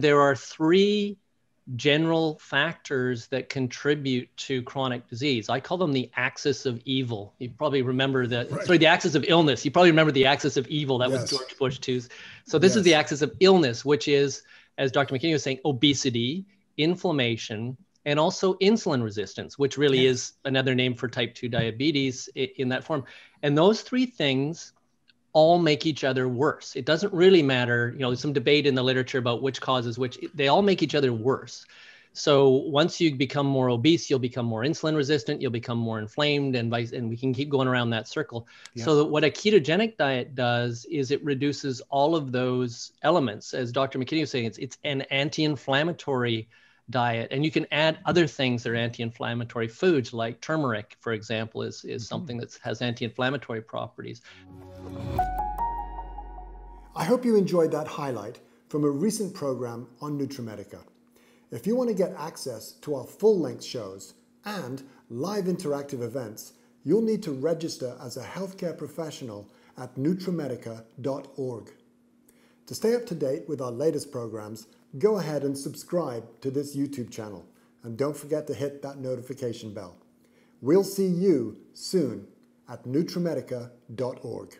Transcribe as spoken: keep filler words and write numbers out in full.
There are three general factors that contribute to chronic disease. I call them the axis of evil. You probably remember that, right. Sorry, the axis of illness. You probably remember the axis of evil. That yes. was George Bush too. So this yes. is the axis of illness, which is, as Doctor McKinney was saying, obesity, inflammation, and also insulin resistance, which really yes. is another name for type two diabetes in that form. And those three things all make each other worse. It doesn't really matter, you know, there's some debate in the literature about which causes which, they all make each other worse. So once you become more obese, you'll become more insulin resistant, you'll become more inflamed, and vice, and we can keep going around that circle. Yeah. So that what a ketogenic diet does is it reduces all of those elements. As Doctor McKinney was saying, it's, it's an anti-inflammatory diet, and you can add other things that are anti-inflammatory foods, like turmeric, for example, is, is something that has anti-inflammatory properties. I hope you enjoyed that highlight from a recent program on Nutramedica. If you want to get access to our full-length shows and live interactive events, you'll need to register as a healthcare professional at nutramedica dot org. To stay up to date with our latest programs, go ahead and subscribe to this YouTube channel, and don't forget to hit that notification bell. We'll see you soon at nutramedica dot org.